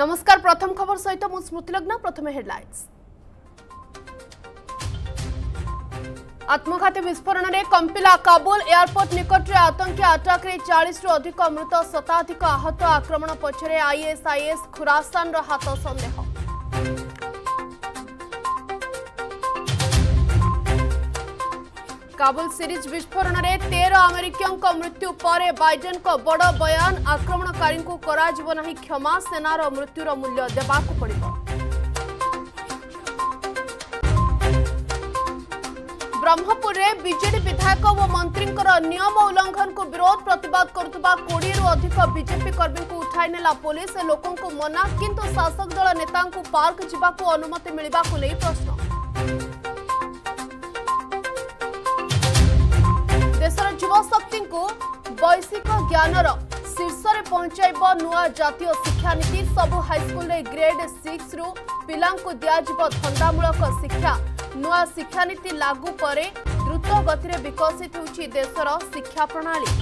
नमस्कार प्रथम खबर सहित मु स्मृति लग्न प्रथम हेडलाइंस। आत्मघाती विस्फोरण में कंपिला काबुल एयरपोर्ट निकट आतंकी आटाक 40 रु अधिक मृत शताधिक आहत आक्रमण पछरे आईएसआईएस खुरासान हाथ सन्देह। काबुल सीरीज विस्फोरण में 13 अमेरिकियों मृत्यु पर बाइडेन को बड़ बयान आक्रमणकारी को कराजिबो नाही क्षमा सेनार मृत्युर मूल्य देवाक पड़िबो। ब्रह्मपुर में बीजेडी विधायक व मंत्री नियम उल्लंघन को विरोध प्रतिवाद करुवा 20 अधिक बीजेपी कर्मी को उठाई नेला पुलिस लोकों को मना किंतु शासक दल नेता पार्क जावाक अनुमति मिलवा को ले प्रश्न। देशर युवशक्ति को वैश्विक ज्ञानर शीर्ष में पहुंचाइब नूआ जातीय शिक्षा नीति सबु हाईस्कल ग्रेड 6 रु पिला दिज्व धंदामूलक शिक्षा नूआ शिक्षानीति लागू परे द्रुत गति विकसित होछि देशर शिक्षा प्रणाली।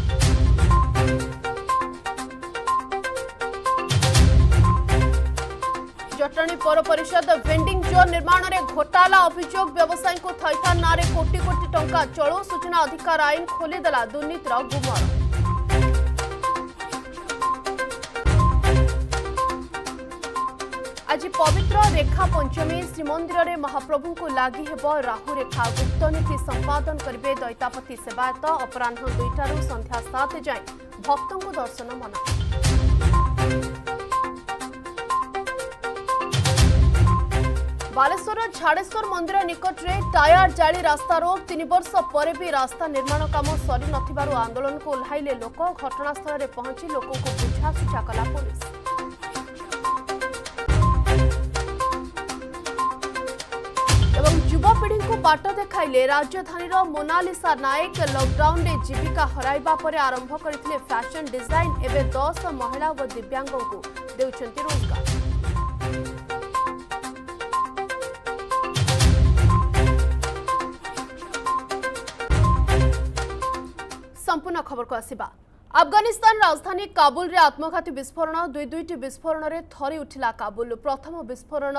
जटणी पौर परिषद वेंडिंग जोन निर्माण में घोटाला अभियोग व्यवसायी को थैथान ना कोटी कोटी टंका चलू सूचना अधिकार आईन खोलीदेला दुर्नीतिर गुमर। आज पवित्र रेखा पंचमी श्रीमंदिर में महाप्रभु को लगी है राहुरेखा गुप्तनीति संपादन करेंगे दैतापति सेवायत अपराह 2 संध्या 7 जाए भक्त को दर्शन मना। बालेश्वर झाड़ेश्वर मंदिर निकट में टायर जाली रास्ता रोक 3 वर्ष पर भी रास्ता निर्माण काम सरी न आंदोलन को ओह्लैले लोक घटनास्थल में पहुंची लोक को बुझासुझा कला पुलिस। युवपीढ़ी को बाट देखाइले राजधानीर मोनालिसा नायक लॉकडाउन में जीविका हराइबा पर आरंभ करथिले फैशन डिजाइन एवं 10 महिला व दिव्यांगों को देउछंती रोजगार। संपूर्ण खबर को आसीबा। अफगानिस्तान राजधानी काबुल रे आत्मघाती विस्फोरण दुईटी विस्फोरण में थरी उठिला काबुल। प्रथम विस्फोरण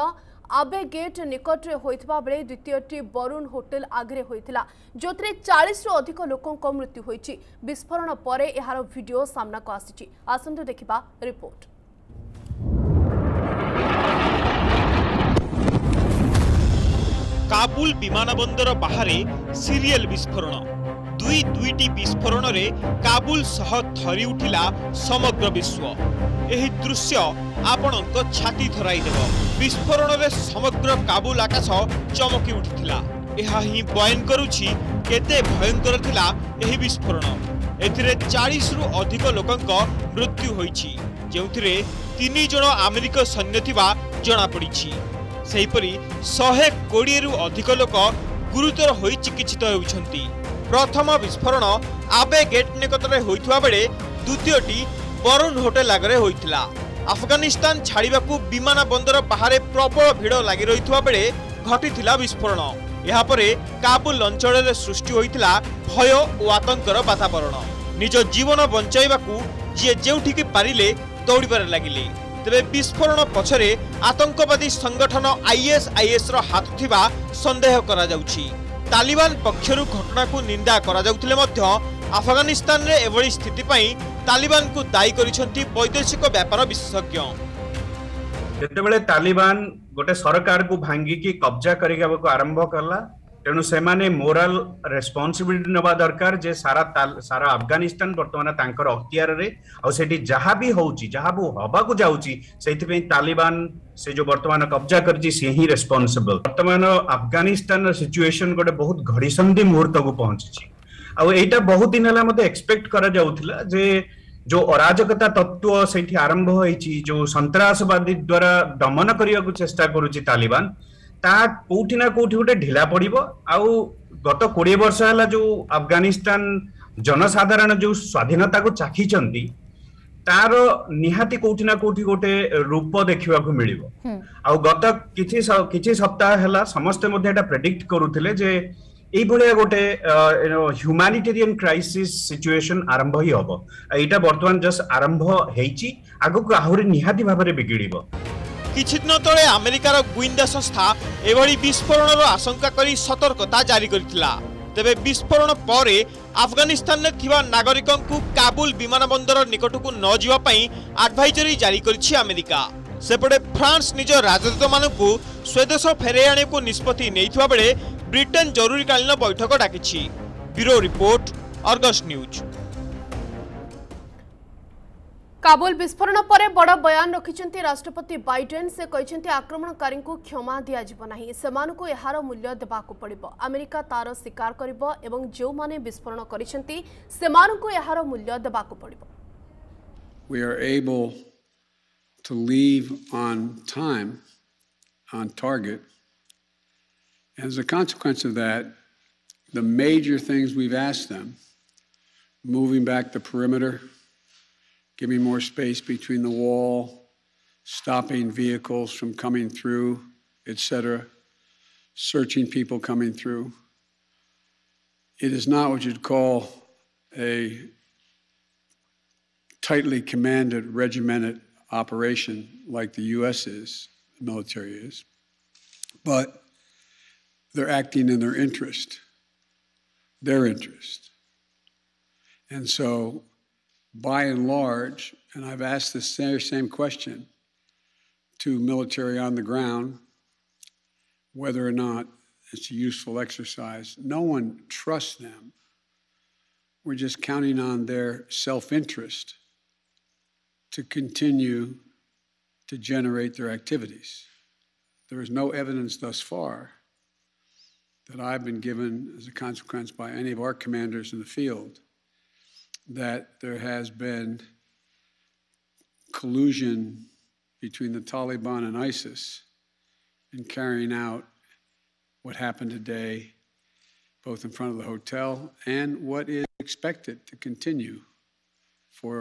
आबे गेट निकट रे होइतबा बेले द्वितीयटी बरुण होटल आगे होइतिला जोतरे 40 रु अधिक लोकों को मृत्यु होइछि। विस्फोरण परे एहार वीडियो सामना को आसीछि आसंतु देखिबा रिपोर्ट। काबुल विमान बंदर बाहरे सीरियल विस्फोरण दुईटी विस्फोरण में काबुल सह थरी उठिला समग्र विश्व। एही दृश्य आपणक छाती थराई देव। विस्फोरण में समग्र काबुल आकाश चमकी उठिला। एहा ही बयान करुछि केते भयंकर थिला एही विस्फोरण। एथिरे 40 रु अधिक लोकंक मृत्यु होईछि जेउथिरे 3 जण अमेरिका सैन्य थिबा जणा पड़िछि। सेहीपरि 120 रु अधिक लोक गुरुतर होई चिकित्सित हेउछन्ति। प्रथम विस्फोरण आबे गेट निकट में होता बेले द्वितीयटी बरुण होटेल आगे होता। अफगानिस्तान छाड़ा विमान बंदर बाहर प्रबल भिड़ लग रही बेले घटी विस्फोरण। यापर काबुल अंचल में सृष्टि होता भय और आतंकर वातावरण। निज जीवन बचाइवाकू जी जेउठिकी पारिले दौड़बार लगिले। तेरे विस्फोरण पछरे आतंकवादी संगठन आईएसआईएस हाथ थिबा संदेह करा जाउछि। तालिबान पक्षरु घटना को निंदा करा जाउथिले मध्य अफगानिस्तान रे एवरी स्थिति पई तालिबान को दायी करिसेंती वैदेशिक व्यापार विशेषज्ञ। जते बेले तालिबान गोटे सरकार को भांगी की कब्जा करिबा को आरंभ करला तेनु से माने मोरल रेस्पोंसिबिलिटी नबा दरकार जे सारा अफगानिस्तान वर्तमान तांकर अख्तियार रे आ सेठी जहा भी होउची जहा बो हबा को जाउची सेति पे तालिबान से जो वर्तमान कब्जा करजी से ही रेस्पोंसिबल। वर्तमान अफगानिस्तान सिचुएशन गोटे बहुत घड़ीसंधि मुहूर्त को पहुंचीची आ एटा बहुत दिन हला मते एक्सपेक्ट करा जाउथिला जे जो अराजकता तत्व से आरंभ होईची जो संतरासवादी द्वारा दमन करिया को चेष्टा करूची तालिबान ता कोठी ना कोठी गोटे ढिला पड़ो। आउ गत 20 वर्ष है जो अफगानिस्तान जनसाधारण जो स्वाधीनता को चाखी तार निहाती कोठी ना कोठी गोटे रूप देखा मिल। गत किछि सप्ताह है समस्ते प्रेडिक्ट करुले ये गोटे ह्यूमानिटेरियन क्राइसिस सिचुएशन आरंभ ही हम। यहाँ बर्तमान जस्ट आरंभ होगक आहरी निहाती भाव में बिगिड़। किछि दिन तले अमेरिकार गुइंदा संस्था एभली विस्फोरणर आशंका करी सतर्कता जारी करथिला। तेबे विस्फोरण पर अफगानिस्तान में थिबा नागरिकंकु काबुल विमान बंदर निकटकू न जीवा पई एडवाइजरी जारी करछि अमेरिका। सेपटे फ्रांस निज राजदूत मानकू स्वदेश फेरै आनेकू निष्पत्ति नैथिबा बेले ब्रिटेन जरूरीकालीन बैठक डाकिछि। Bureau report, Argus news. Kabul विस्फोरण पर बड़ बयान रखिछन्ती राष्ट्रपति बाइडेन। से कहिछन्ती आक्रमणकारी को क्षमा दिया जिवो नाही, सेमानकू एहार मूल्य देबाकू पड़िबो। अमेरिका तार स्वीकार करिबो एवं जो माने विस्फोरण करिछन्ती सेमानकू एहार मूल्य देबाकू पड़िबो। We are able to leave on time, on target. As a consequence of that, the major things we've asked them, moving back the perimeter, giving more space between the wall, stopping vehicles from coming through, etc., searching people coming through. It is not what you'd call a tightly commanded, regimented operation like the U.S. is, the military is, but they're acting in their interest. And so, by and large, and I've asked the same question to military on the ground, whether or not it's a useful exercise. No one trusts them. We're just counting on their self-interest to continue to generate their activities. There is no evidence thus far that I've been given as a consequence by any of our commanders in the field that there has been collusion between the Taliban and ISIS in carrying out what happened today, both in front of the hotel and what is expected to continue for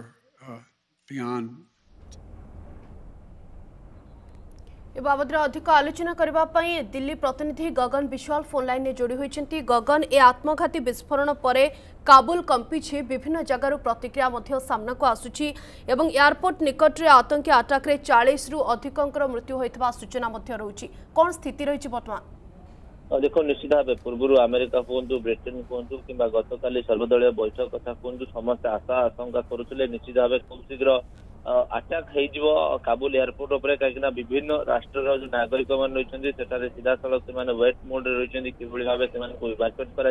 beyond. ए बाबद अधिक आलोचना करने दिल्ली प्रतिनिधि गगन Vishwal phone line में जोड़ी होती। गगन, ए आत्मघाती विस्फोरण पर काबुल कंपी विभिन्न जगार प्रतिक्रिया सामना को आसूची। एयरपोर्ट निकट में आतंकी आटाक्रे 40 रु अधिक मृत्यु होता सूचना रही। कौन स्थिति रही बर्तमान? देख, निश्चित भाव पूर्व आमेरिका कहतु, ब्रिटेन कहतु कि गतकाली सर्वदलीय बैठक कथा कहतु, समस्ते आशा आशंका करुले निश्चित भाव खूब शीघ्र आटाक हो काबुल एयरपोर्ट उपर, कहीं विभिन्न राष्ट्र जो नागरिक मैंने रही सीधा सड़क से वेट मोड रही भाव से इवाकुएट कर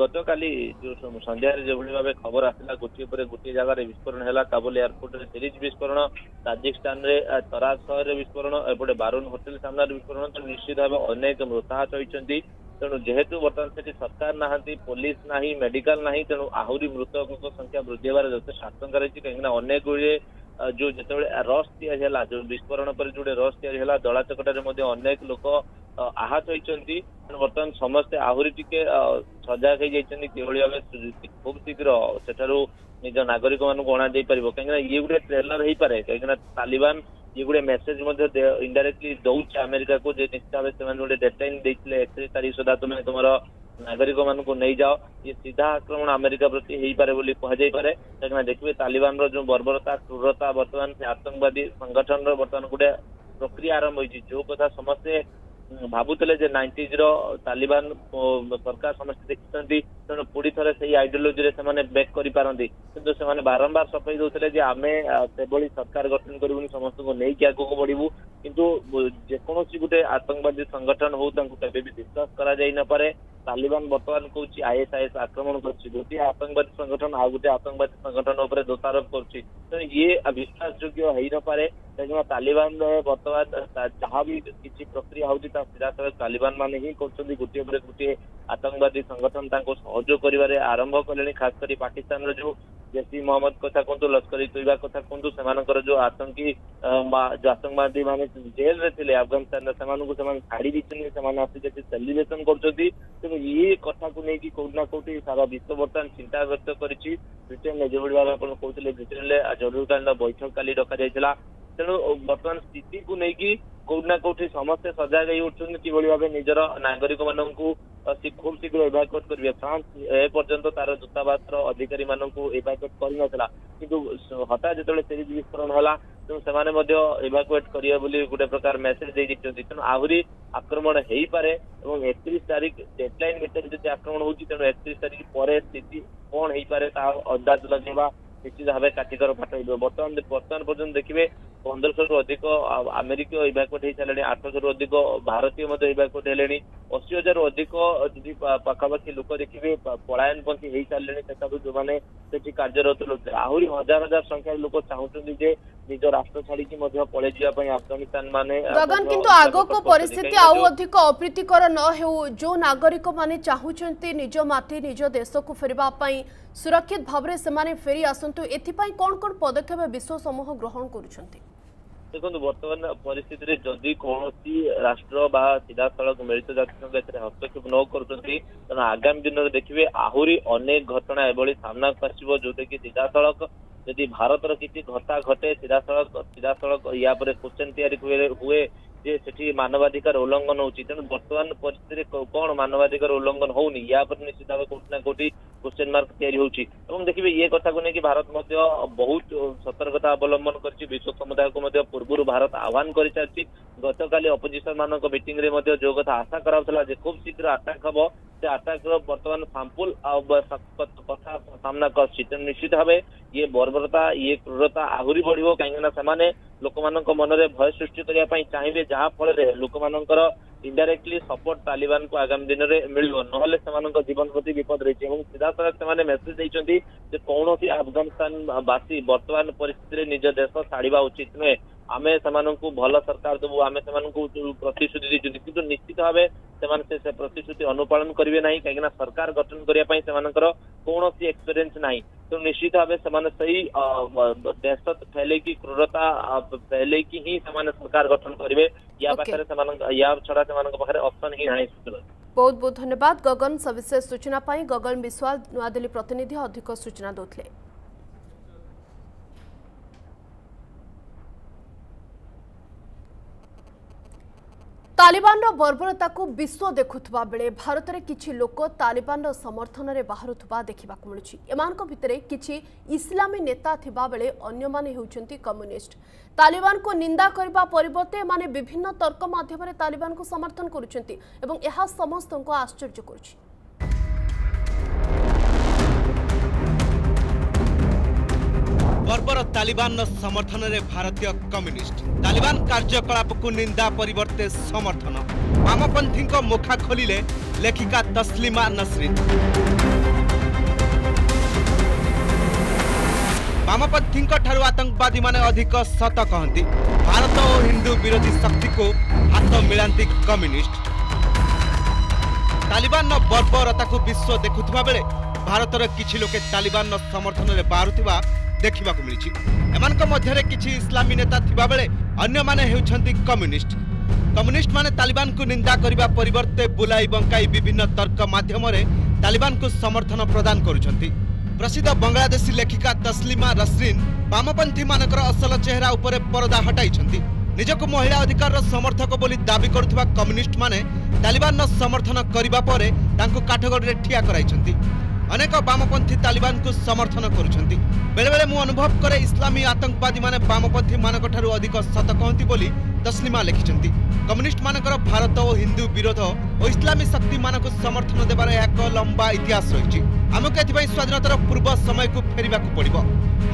गतकाली जो संध्यार जो भाव खबर आसला गोटे गोटे जगार विस्फोरण है काबुल एयरपोर्ट में सीरीज विस्फोरण, ताजिकिस्तान में तराज शहर विस्फोरण, एपटे बारून होटेल सामना विस्फोरण। तो निश्चित भाव अनेक मृताहत होती। तेणु जेहेतु बर्तमान से सरकार ना, पुलिस ना, मेडिकल ना, तेणु आहरी मृतकों संख्या वृद्धि होबार जथेष्ट आशंका रही। कहीं अनेक गुड़े जो जिते रस या जो विस्फोरण पर जो रस या दलाचकटे अनेक लोक आहत होती। बर्तमान समस्ते आहरी टिके सजाग हो जाइए, खूब शीघ्र सेठार निज नागरिक मानक अणाई पार। कहीं ये गोटे ट्रेलर हो पाए, कहीं तालिबान ये गोटे मेसेज इनडायरेक्टली दौचे अमेरिका को, निश्चित भाव से गोटे डेडलाइन देते 31 तारीख सुधा तुम्हें तुम नागरिक मानक नहीं जाओ। ये सीधा आक्रमण अमेरिका प्रति हो पारे बोली कहुई पारे। कहीं देखिए तालिबान रो जो बर्बरता, क्रूरता, बर्तमान आतंकवादी संगठन बर्तमान गोटे प्रक्रिया आरंभ होती। जो कथा समस्ते भावुले 90s रो तालिबान सरकार समस्त देखिं, तेणु पुणी थे से आइडियोलोजी रे से बेक कर पारती, किंतु से बारंबार सफाई दौते आम से सरकार गठन करूँ, समस्त को लेकिन आगे बढ़ू। किंतु जेकोसी गोटे आतंकवादी संगठन होवे भी विश्वास कराए। तालिबान बर्तमान कौच ISIS आक्रमण कर गोटे आतंकवादी संगठन आ गोटे आतंकवादी संगठन उपर दोषारोप कर, ये विश्वास योग्य हो न पाए। कहीं तालिबान बर्तमान जहाँ भी किसी प्रक्रिया होती सीधा साल तालिबान माने ही कर गोटे गोटे आतंकवादी संगठन सहयोग कर आरंभ कले। खास कर पाकिस्तान जो जैसी मोहम्मद कथा कहतु, लश्कर तोयबा कथा कहतु, से जो आतंकवादी माने जेल रे थे अफगानिस्तान से छाड़ी देते से सेलिब्रेसन कर। तेणु ये कथा को लेकिन कौटना कौटी सारा विश्व बर्तमान चिंता व्यक्त करेन में जो भाव आप कहते ब्रिटेन में जरूरकालीन बैठक काली डा। तेणु बर्तमान स्थिति को लेकिन कौटना कौटी समस्ते सजग हो उठुन, कि भाव निजर नागरिक मानू खूब शीघ्र एवाकुएट करेंगे। फ्रांस एपर्यंत तार दूतावास अधिकारी मानक एवाकुएट करना किंतु हटा जो सीरीज विस्फोरण होला तो एवाकुएट करेंगे गोटे प्रकार मेसेज देखते तेणु आहरी आक्रमण हो पाए और 31 तारीख डेडलाइन भितर जो आक्रमण हो तेणु 31 तारीख पर स्थिति कौन हो पाए अंदाज लगेगा निश्चित भाव काटिकर पाठ हो। बर्तमान पर्यटन देखिए 1500 अधिक अमेरिका इवाकुएट हो सारे 800 अधिक भारतीय इवाकुएट है 80,000 अधिक जी पखापाखि लोक देखिए पलायनपंथी हो सारे से जो मैंने कार्यरत लोग आहरी हजार हजार संख्यार लोक चाहते निज राष्ट्र छाड़ी पलि अफगानिस्तान माने गगन किंतु आगो को परिस्थिति आउ अधिक अप्रीतिकर न हो जो नागरिक माने चाहूचंती निज माटी निज देश को फेरबा पई सुरक्षित भाव से फेरी आसतु एपाई कौन कौन पदक्षेप विश्व समूह ग्रहण करुंट देखो बर्तमान परिस्थिति जदि कौन राष्ट्र बा सीधा सड़क मिलित जातिसंघ हस्तक्षेप न कर आगामी दिन में देखिए आहरी अनेक घटना एभली सामना आसो जोटा कि सीधा सड़क यदि भारत किसी घटा घटे सीधा सड़क या क्वेश्चन तैयारी हुए जे से मानवाधिकार उल्लंघन होती तेना बर्तमान परिस्थिति कौन मानवाधिकार उल्लंघन होनी या निश्चित भाव कौट ना कौटी क्वेश्चन मार्क या देखिए ये कथा को लेकिन भारत बहुत सतर्कता अवलंबन कर विश्व समुदाय को पूर्व भारत आह्वान कर सारी गत काली अपोजिशन मानक मीटिंग में जो कथा आशा कराला खूब शीघ्र आटाक हम से आटाक बर्तमान साम्पल कथा सामना कर निश्चित भाव ये बर्बरता ये क्रूरता आहरी बढ़ कहीं लोक मान मन में भय सृष्टि करने चाहिए जहाँ फल लोक मान इंडायरेक्टली सपोर्ट तालिबान को आगामी दिन में मिल ना जीवन प्रति विपद रही है। सीधा साल मेसेज देखते कौन सी अफगानिस्तान बासी बर्तमान परिस्थिति निज देश छाड़ा उचित नुहे आम से भल सरकार देवु आम से प्रतिश्रुति देखते किंतु निश्चित भाव से प्रतिश्रुति अनुपालन करेंगे ना कहीं सरकार गठन करने कौन सी एक्सपीरियंस ना तो निश्चित भाव से दहशत फैलेगी क्रूरता फैलेगी ही सरकार गठन करेंगे या छड़ा से ऑप्शन ही ना। बहुत बहुत धन्यवाद गगन सविशेष सूचना गगन विश्वाल नया दिल्ली प्रतिनिधि अधिक सूचना दौले। तालिबान बर्बरता को विश्व देखुवा बेले भारत में किसी लोक तालिबान समर्थन में बाहर देखा मिलूर कि इस्लामी नेता थिबा बेले अन्यमाने होउचंती कम्युनिस्ट। तालिबान को निंदा करबा परिवर्ते माने विभिन्न तर्क माध्यम रे तालिबान को समर्थन करुचंती एवं यह समस्त को आश्चर्य करुछि। बर्बर तालिबान समर्थन रे भारतीय कम्युनिस्ट तालिबान कार्यकलाप को निंदा परिवर्ते समर्थन वामपंथी मुखा खोलिले लेखिका तस्लिमा नसरीन। वामपंथी आतंकवादी माने अधिक सत कहती भारत और हिंदू विरोधी शक्ति को हाथ मिलाती कम्युनिस्ट। तालिबान बर्बरता को विश्व देखुवा बेले भारत किसी लोके तालिबान समर्थन में बाहर देखा मिली मध्य किसी इस्लामी नेता थिबा बेले अन्य माने हेउछंती कम्युनिस्ट। कम्युनिस्ट माने तालिबान को निंदा करबा परिवर्ते बुलाई बंकाई विभिन्न तर्क माध्यम रे तालिबान को समर्थन प्रदान करुछंती। प्रसिद्ध बंगलादेशी लेखिका तस्लिमा नसरीन वामपंथी मानकर असल चेहरा उपरे पर्दा हटाइछंती। निजको महिला अधिकार समर्थक बोली दाबी करुवा कम्युनिस्ट माने तालिबान समर्थन करबा परे तांको काठगड़े ठिया कराइछंती। अनेक वामपंथी तालिबान को समर्थन करुछंती। बेले बेले मु अनुभव करे इस्लामी आतंकवादी माने वामपंथी मानक ठारू अधिक सत कहती बोली तस्लिमा लिखिछंती। कम्युनिस्ट मानकर भारत और हिंदू विरोध और इस्लामी शक्ति मानक समर्थन देवार एक लंबा इतिहास रही आमको एथि स्वाधीनतार पूर्व समय को फेरिबाक पड़िबो।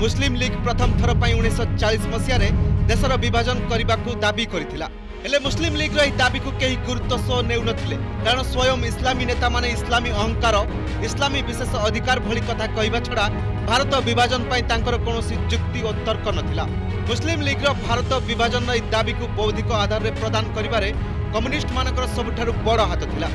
मुस्लिम लीग प्रथम थर पई 1940 मसीह रे देशर विभाजन करबाकू दाबी करिथिला। हेले मुस्लिम लीग रही दाबी को कहीं गुरुत्व सह नेउनथिले कारण स्वयं इस्लामी नेता माने इस्लामी अहंकार इस्लामी विशेष अधिकार भली कथा कहवा छड़ा भारत विभाजन पर तांकर कोनोसी युक्ति और तर्क नथिला। मुस्लिम लीग भारत विभाजन रही दाबी को बौद्धिक आधार रे प्रदान करिवारे कम्युनिस्ट मानकर सबुठारु बड़ हाथ थिला।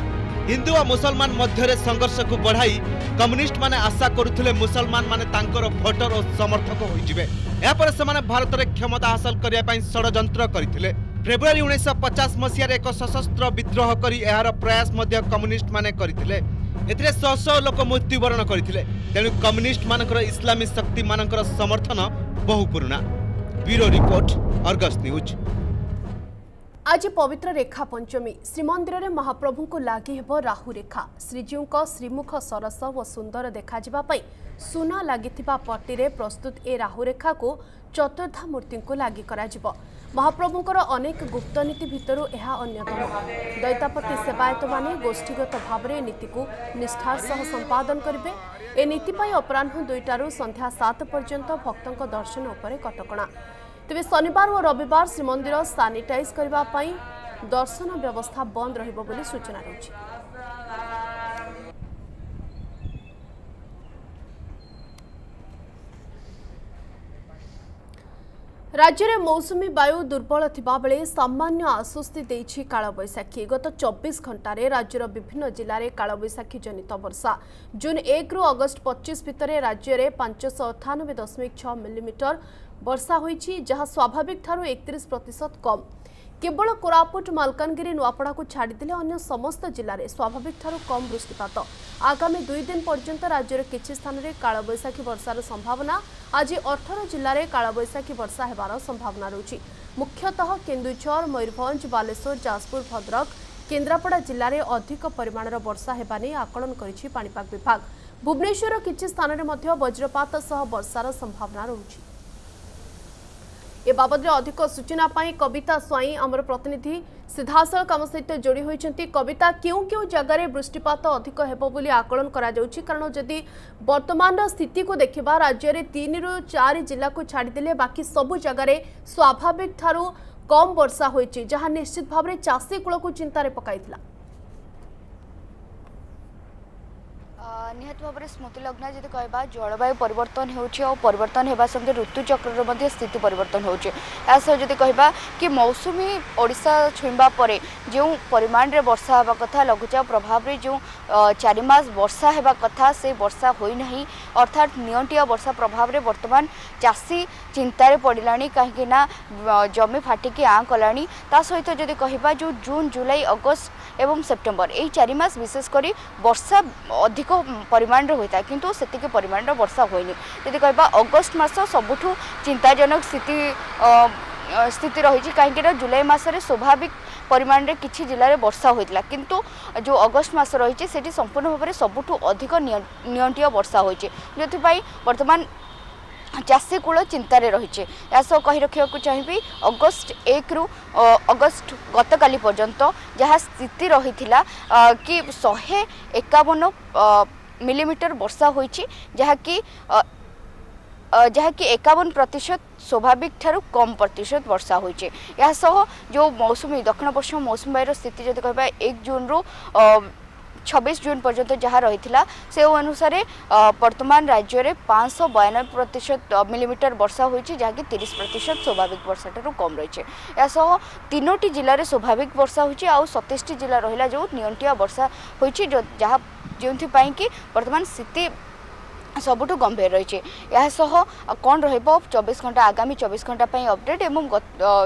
हिंदू और मुसलमान मध्य संघर्ष को बढ़ाई कम्युनिस्ट माने आशा करुथिले मुसलमान माने तांकर भोटर और समर्थक होइजिबे यापर सेमाने भारत रे क्षमता हासिल करिया पई षडयंत्र करथिले। फेब्रुआरी 1950 मसीह एक सशस्त्र विद्रोह कर यार प्रयास कम्युनिस्ट माने करथिले शह शह लोक मृत्युवरण करथिले तेणु कम्युनिस्ट मानकर इस्लामी शक्ति मानकर समर्थन बहु पुराना। Bureau report, Argus news. आज पवित्र रेखा पंचमी श्रीमंदिर में महाप्रभु को लगी हे राहु रेखा श्रीजीव को श्रीमुख सरस और सुंदर देखा सुना लगी पट्टी में प्रस्तुत ए राहु रेखा को चतुर्धा मूर्ति को लगी महाप्रभुंर अनेक गुप्त नीति भितर यह अन्यतम दैतापति सेवायत माने गोष्ठीगत भाव में नीति को निष्ठार सह संपादन करेंगे। ए नीति अपराह्न 2 संध्या 7 पर्यंत भक्तों दर्शन उपर कटकणा। तेज शनिवार और रविवार श्रीमंदिर सानिटाइज करने दर्शन व्यवस्था बंद रही सूचना रही। राज्य में मौसुमी वायु दुर्बल थिबा बेले सामान्य आश्वस्ति देछि कालबैशाखी। गत 24 घंटे राज्यर विभिन्न जिले में कालबैशाखी जनित वर्षा जून 1 रु अगस्त 25 भितर राज्य में 598.6 मिलीमीटर वर्षा होइछि, जहाँ स्वाभाविक ठारू 31% कम। केवल कोरापुट मालकानगिरी नुआपड़ा को छाड़देले अन्य समस्त जिले में स्वाभाविक ठारू कम बृष्टिपात। आगामी 2 दिन पर्यंत राज्यर किसी स्थान में कालबैशाखी वर्षार संभावना। आज 18 जिले में कालबैशाखी वर्षा होबार संभावना रही। मुख्यतः केन्दुझर, मयूरभंज, बालेश्वर, जाजपुर, भद्रक, केन्द्रापड़ा जिले में अधिक परिमाणर वर्षा होबा नेई आकलन करिछि पाणिपाग विभाग। भुवनेश्वर किसी स्थान में मध्य वज्रपात सह वर्षार संभावना रही। ए बाबद अधिक सूचना पाई कविता स्वाई आमर प्रतिनिधि सीधासल कम सहित जोड़ी होती। कविता, क्यों क्यों जगार वृष्टिपात अधिक हेबो बोली आकलन करा जाउछि? कारण जदि वर्तमान स्थिति को देखा राज्य में 3 रु 4 जिला को छाड़देले बाकी सबु जगार स्वाभाविक ठारू कम वर्षा होइछि, जहाँ निश्चित भाव में चाषी कूल को चिंतार पकड़ा। निहत भाव स्मृति लग्न जी कह जलवायु परिवर्तन होवर्तन होगा संगे ऋतुचक्र स्थिति परिवर्तन होती कह कि मौसुमी ओडिशा छुईवा पर जो परिमाण रे वर्षा होगा कथा लघुचाप प्रभाव रे जो 4 मास वर्षा होगा कथा से वर्षा होना, अर्थात नियंटिया वर्षा प्रभाव रे वर्तमान चाषी चिंतार पड़ा कहीं जमी फाटिकी आँ कलानी। ता सहित जदि कह जो जून, जुलाई, अगस्त एवं सेप्टेम्बर यही 4 मास विशेषकर वर्षा अधिक परिमाण होता है, किंतु सेतिके परिमाण वर्षा होनी। यदि कह अगस्त मास सबुठु चिंताजनक स्थिति रही कहीं जुलाई मसरे स्वाभाविक परिमाण रे किछि जिले में वर्षा होता, किंतु जो अगस्त मास रही से संपूर्ण भाव में सबुठु अधिक नियंत्रित वर्षा होती। वर्तमान चाषी कूल चिंतार रही। कही रखा चाहिए अगस्त 1 रु अगस्त गतकाली पर्यंत जहाँ स्थिति रही थिला कि 151 मिलीमीटर वर्षा होइछि, जहाँकि 51% स्वाभाविक ठारू कम प्रतिशत वर्षा होइछि। या सह जो मौसुमी दक्षिण पश्चिम मौसुमी वायुर स्थिति जदि कहबा 1 जून रु 26 जून पर्यंत जहाँ रही से अनुसार वर्तमान राज्य में 592% मिलीमीटर वर्षा होती, जहाँकि 30% स्वाभाविक वर्षा ठारू कम रही। यासह 3टी जिले स्वाभाविक वर्षा होती, 27टी जिला रहा जो नियंत्रित वर्षा होती, जहाँ जो वर्तमान स्थिति सबुठु गंभीर रही। यासह कौन रही 24 घंटा आगामी 24 घंटा अपडेट एवं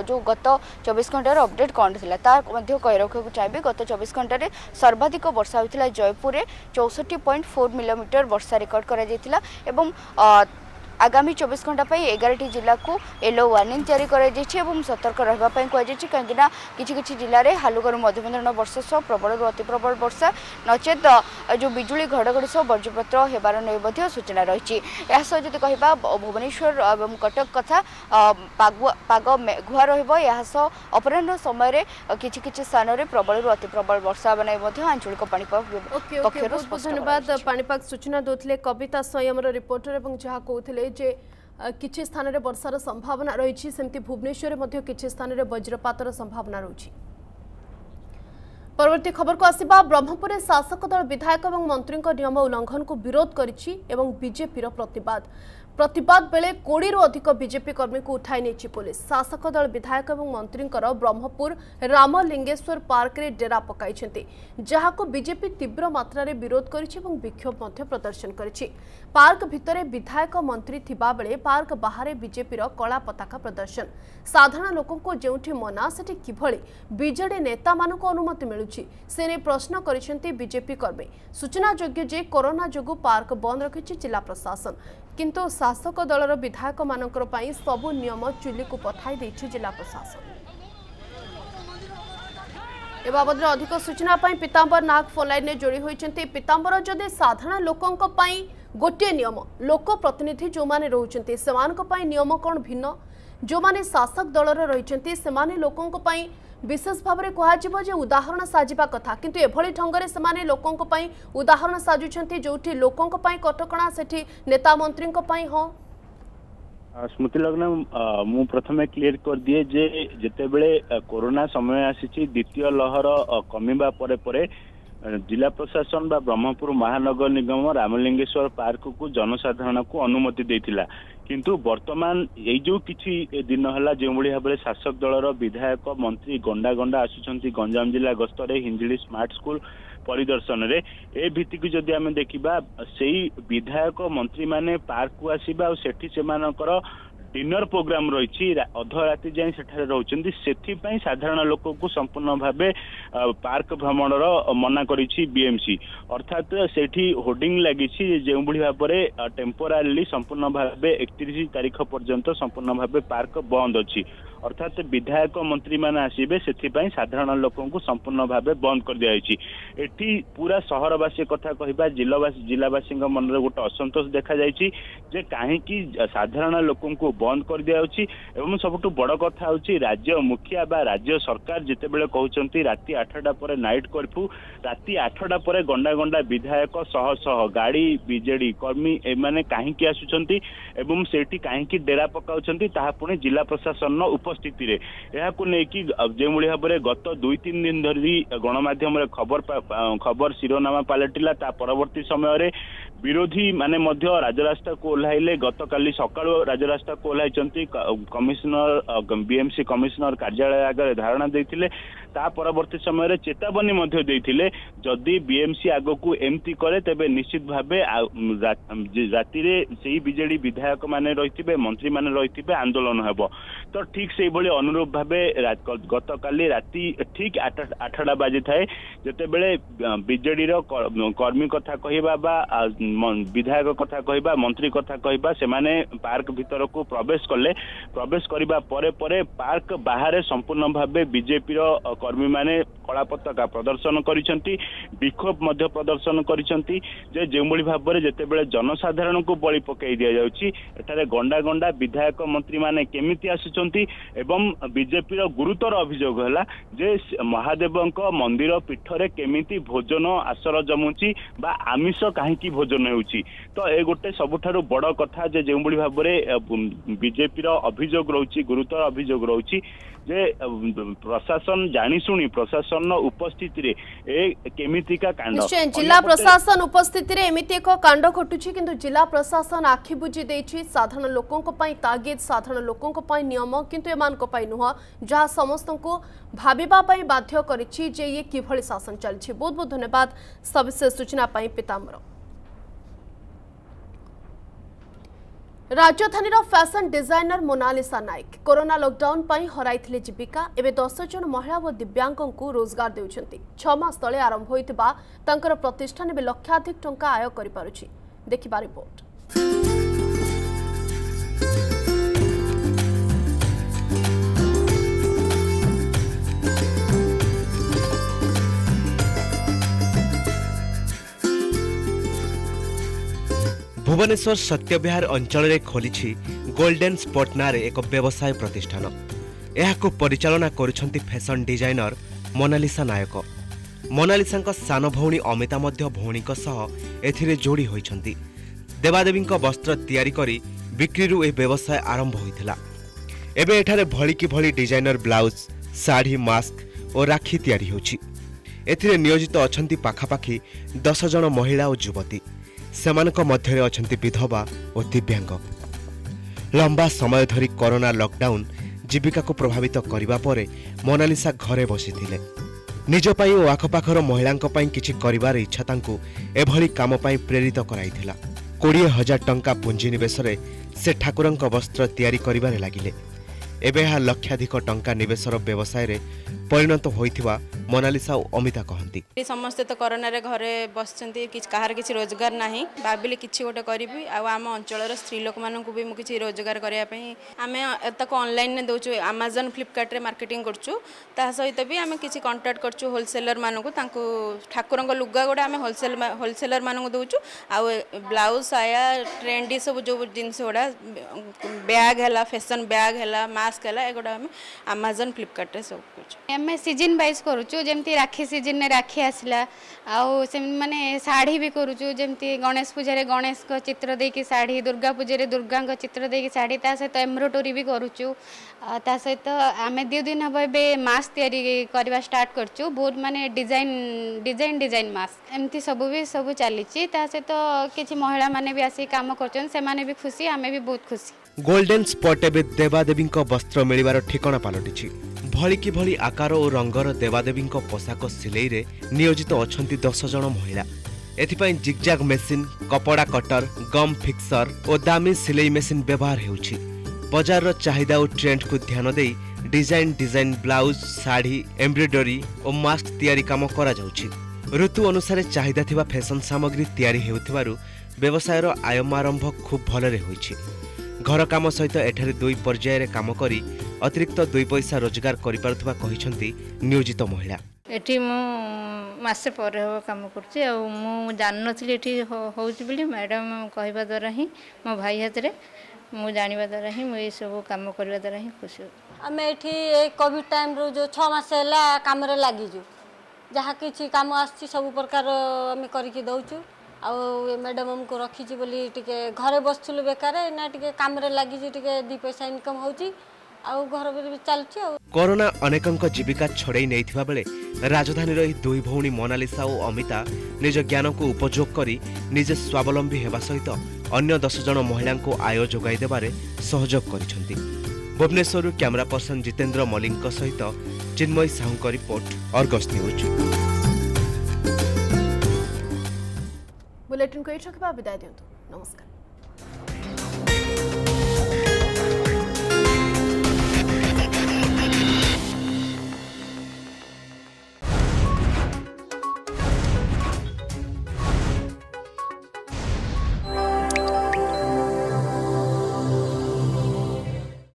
जो गत 24 घंटार अपडेट कौन थी कही रखा चाहिए। गत 24 घंटे सर्वाधिक वर्षा होता जयपुर में 64.4 मिलीमीटर वर्षा रिकॉर्ड करा एवं आगामी 24 घंटा 11टी जिला को येलो वार्निंग जारी कर सतर्क रहा कहीं कि जिले में हालुकर मध्यम वर्षा सह प्रबल अति प्रबल वर्षा नचेत जो बिजुली घड़घड़ी सह वज्रपात होबार नहीं सूचना रही। यासह जी कह भुवनेश्वर एवं कटक कथा पाग मेघुआ रहा अपराह समय कि स्थान में प्रबल अति प्रबल वर्षा होगा नहीं आंचलिक पाणीपाग पक्ष। धन्यवाद पाणीपाग सूचना देते कविता स्वयं रिपोर्टर और जहाँ कहते जे किछि स्थान रे वर्षार संभावना रही। सेमती भुवनेश्वर मध्ये किछि स्थान रे वज्रपातर संभावना रही। परवर्ती खबर को आसिबा ब्रह्मपुर शासक दल विधायक और मंत्री नियम उल्लंघन को विरोध करिछि एवं बीजेपीर प्रतिवाद बेले 20 रु अधिक बीजेपी कर्मी को उठाई नेछि पुलिस। शासक दल विधायक और मंत्री ब्रह्मपुर रामलिंगेश्वर पार्क रे डेरा पकाइछन्ते, जहाको बीजेपी तीव्र मात्रा रे विरोध करिछि एवं विक्षोभ मध्य प्रदर्शन करिछि। पार्क भितरे विधायक मंत्री थिबा बेले पार्क बाहर बीजेपीर कला पताका प्रदर्शन। साधारण लोक को जेउठी मना सेठी किभळी बीजेडी नेता मानक अनुमति मिलुछि से ने प्रश्न करिछन्ते बीजेपी कर्मी। सूचना योग्य जे कोरोना जोगु पार्क बंद रखिछि जिला प्रशासन, किंतु शासक दलर विधायक मानकर सबु नियम चुली को पठाई देछि जिला प्रशासन। ए बाबद अधिक सूचना पीताम्बर नाग फोनलाइन में जोड़ी होती। पीताम्बर जदि साधारण लोकों गोटे नियम लोक प्रतिनिधि जो माने रोचंती से नियम कौन भिन्न, जो माने शासक दलर रही से लोकों विशेष भाव में कह उदाहरण साजिबा कथा, किंतु एभली ढंगरे से लोकों उदाहरण साजुंट जो लोकों कटकणा से नेता मंत्री हाँ स्मृति लग्न मु प्रथमे क्लियर कर दिए जे जेतेबेले कोरोना समय आसी द्वितीय लहर कमिबा परे परे जिला प्रशासन बा ब्रह्मपुर महानगर निगम रामलिंगेश्वर पार्क को जनसाधारण को अनुमति देथिला, किंतु वर्तमान ये जो किसी दिन है जो भाव शासक दलर विधायक मंत्री गंडा गंडा आसुंच गंजाम जिला गस्तरे हिंजिली स्मार्ट स्कूल परिदर्शन ए भित्ति को जदि आम देखा से विधायक मंत्री माने पार्क को आसवा और सेठी से मानकर डिनर प्रोग्राम रही अध राति जाए सेठारे रहउचंदी, सेथिपई साधारण लोक को संपूर्ण भावे पार्क भ्रमण मना करिछि बीएमसी, अर्थात सेठी होर्डिंग लगी जो भाव में टेम्पोरारी संपूर्ण भाव 31 तारीख पर्यंत संपूर्ण भाव पार्क बंद अच्छी, अर्थात विधायक मंत्री मैंने आसवे से साधारण लोक को संपूर्ण भाव बंद कर दिखाई। एटी पूरा सहरवासी कथा कहवा जिलावासी मन में गोटे असंतोष देखा जे कहीं साधारण लोक को बंद कर दिखाई एवं सबुठ बड़ कथा हूँ राज्य मुखिया बा राज्य सरकार जितेबले कहते रात 8टा पर नाइट कर्फ्यू, रात 8टा पर गंडा गंडा विधायक शह शह गाड़ी बीजेडी कर्मी एने कहीं आसुंच एवं से कहीं डेरा पका पुणी जिला प्रशासन उप स्थिति रे यहाकू नेकी जेमुली हबरे गत 2-3 दिन धरी गणमाध्यम रे खबर शिरोनामा पालटिला। ता परवर्ती समय रे विरोधी माने मध्य राजरास्ता को ओलाइले, गत काली सकाळ राजरास्ता को ओलाइचंती कमिश्नर बीएमसी कमिश्नर कार्यालय आगे धारणा देथिले, ता परवर्ती समय रे चेतावनी मध्य देथिले जदि बीएमसी आगो को एमती करे तबे निश्चित भाबे राति रे सेही बीजेडी विधायक माने रहिथिबे मंत्री माने रहिथिबे आंदोलन हेबो। तो ठीक से अनुरूप भावे गत काली राति ठीक 8टा बाजी थाए जेतेबेले बीजेडी रो कर्मी कथा कहबा बा विधायक कथा कहबा मंत्री कथा कहबा सेमाने पार्क भीतर को प्रवेश कले, प्रवेश करिबा परे परे पार्क बाहर संपूर्ण भावे बीजेपी रो कर्मी माने कला पताका प्रदर्शन करिसेंती, विक्षोभ मध्य प्रदर्शन करिसेंती जे जेमोली भाबरे जेतेबेले जनसाधारण को बळी पकाई दिया जाउची। एठारे गंडा गंडा विधायक मंत्री माने केमिति आसुचंती एवं बीजेपी गुरुतर अभियोग है जे महादेव मंदिर पीठरे केमिति भोजन आसर जमुची बा आमिष कहीं भोजन होउची। तो ए गोटे सबुठारु बड़ कथा जे जो भाव में बीजेपी अभियोग रहुची गुरुतर अभियोग रहुची जे प्रशासन जाणीशुणी प्रशासन उपस्थित रे ए केमितिका कांड जिला प्रशासन उपस्थित रे एमिति एक कांड घटुची, किंतु जिला प्रशासन आखि बुझी देछि साधारण लोकों को पई तागिद साधारण लोकों को पई नियम किंतु एमान को पई नुह जहां समस्त को भाबीबा पई बाध्य करिछि जे ये किभली शासन चलछि। बहुत बहुत धन्यवाद सविशेष सूचना पई पीताम्बर। राजधानी fashion designer Monalisa Nayak corona lockdown पर हराई जीविका एवं 10 जन महिला और दिव्यांगों को रोजगार देउछंती। 6 मास तले आरंभ होइतबा तंकर प्रतिष्ठान में लक्षाधिक टंका आय करि पारुछि। देखिबा रिपोर्ट। भुवनेश्वर सत्यविहार अंचल में खोली गोल्डेन स्पॉट नारे एक व्यवसाय प्रतिष्ठान। यह परिचालना करुछंती फैशन डिजाइनर मोनालिसा नायक। मोनालिसा सान भौणी अमिता भौणी ए जोड़ी होती देवादेवी वस्त्र तैयारी करी बिक्री ए व्यवसाय आरंभ होता। एबे एठारे भली कि भली डिजाइनर ब्लाउज साड़ी मास्क और राखी तैयारी होछि। एथिरे नियोजित अछंती पाखापाखी 10 जन महिला और युवती सेमानका मध्यरे अछंती विधवा और दिव्यांग। लंबा समय धरी कोरोना लॉकडाउन जीविका को प्रभावित करिबा परे मोनालिसा घरे बसिथिले। निज पाई और आखपाखर महिलांका पाई किछि करिबार इच्छा तांकु एभली काम पाई प्रेरित कराइथिला। 20,000 टंका पुंजी निवेश रे से ठाकुरंका वस्त्र तैयारी करिबारे लागिले। एबे लक्षाधिक टंका निवेशर व्यवसाय रे परिणत होइथिबा मोनालिसा और अमिता कहंती। समस्ते तो कोरोना रे घरे बसचंती, किछ काहार किछ रोजगार नाही, भाबिले किछि गोटे करबी आ आम अंचल स्त्री लोक मानन को भी मु किछि रोजगार करिया पई आमे तक ऑनलाइन ने दोछु, Amazon Flipkart रे मार्केटिंग करछु, ता सहित भी आमे किछि कांटेक्ट करछु होलसेलर मानन को, तांको ठाकुरंग लुगा गोडा आमे होलसेलर मानन को दोछु आ ब्लाउज साया ट्रेंडी सब जो जिंस गोडा बैग हैला, फैशन बैग हैला, मास्क हैला, ए गोडा आमे Amazon Flipkart रे सब करछु। आमे सीजन वाइज करूँ, जमती राखी सीजन में राखी आसला, आने साड़ी भी करूँ, जमती गणेश पूजा रे गणेश को चित्र देकी साड़ी, दुर्गा पूजा रे दुर्गा को चित्र देकी साड़ी, ता सहित एम्ब्रोडरी भी करूँ, ता सहित आम दु दिन हम ए मास्क या स्टार्ट करूँ, बहुत माने डिजाइन डिजाइन डिजाइन मास्क एमती सब भी सब चली, सहित किसी महिला मैंने भी आसिक काम करने भी खुशी, आम भी बहुत खुशी। गोल्डेन स्पॉट एवं देवादेवी वस्त्र मिलवार ठिकाना पलटि भली कि भली आकार और रंगर देवादेवी पोशाक सिलई रे नियोजित अछंती 10 जण महिला। एथिपाई जिगजाग मेसीन, कपड़ा कटर, गम फिक्सर और दामी सिलई मेसीन व्यवहार होउछि। बजार चाहिदा और ट्रेंड को ध्यान दे design design blouse, sari, embroidery और मास्क तैयारी काम करा जाउछि। ऋतु अनुसार चाहिदा थिबा फैशन सामग्री तैयारी हेउथिबारु व्यवसायर आयमारंभ खूब भलरे होइछि। घर काम सहित एठारे 2 पर्यायर काम करी अतिरिक्त 2 पैसा रोजगार करिपारुथबा कहिसंती नियोजित महिला। एठी मु मासे पर हो काम करछि आ मु जान नथिले एठी होउछि बिली मैडम कहिबा द्वारा ही मो भाई हातरे मु जानिबा द्वारा ही मु ए सब काम करबा द्वारा ही खुशी। आमे एठी ए कोविड टाइम रो जो 6 मास हैला काम रे लागि जो जहा किछि काम आछि सब प्रकार आमे करिकि दउछु आ मैडम हमको रखी बोली टिके घरे बसुलु बेकार ना टिके काम रे लागि जे टिके 2 पैसा इनकम होउछि आ घर भी चलछि। कोरोना अनेकंक जीविका छड़ई नैथिबा बेले राजधानी रही 2 भौणी मोनालिसा और अमिता निज ज्ञान को उपयोग करी निजे स्वावलंबी हेबा सहित अन्य 10 जण महिला को आय जोगाई देबारे सहयोग करिसंती। भुवनेश्वर कैमरा पर्सन जितेंद्र मल्लिक सहित Chinmay Sahu report, Argus news. Bulletin को ये रखा, विदाय दिंतु, नमस्कार।